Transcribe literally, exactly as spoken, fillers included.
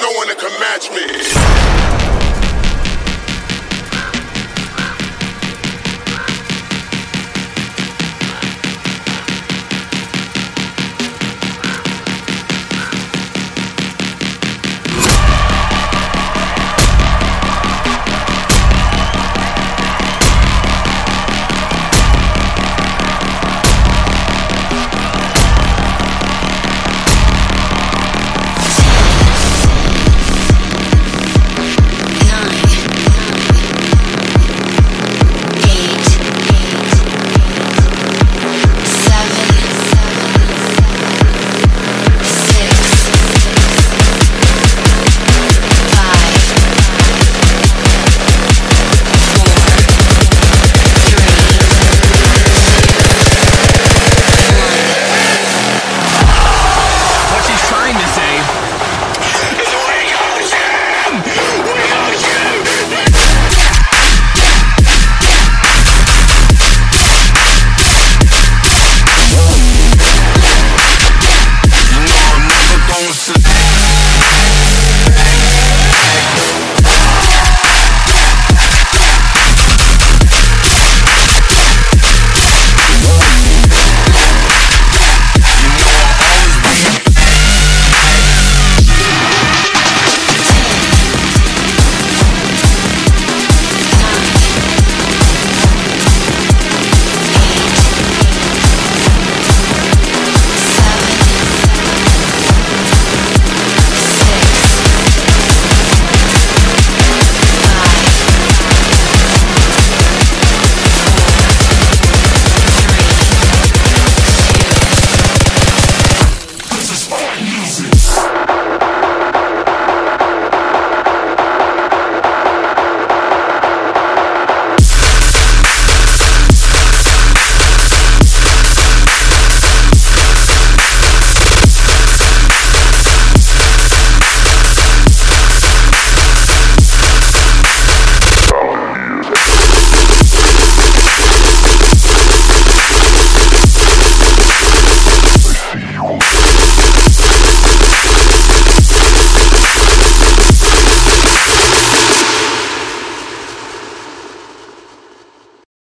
no one that can match me.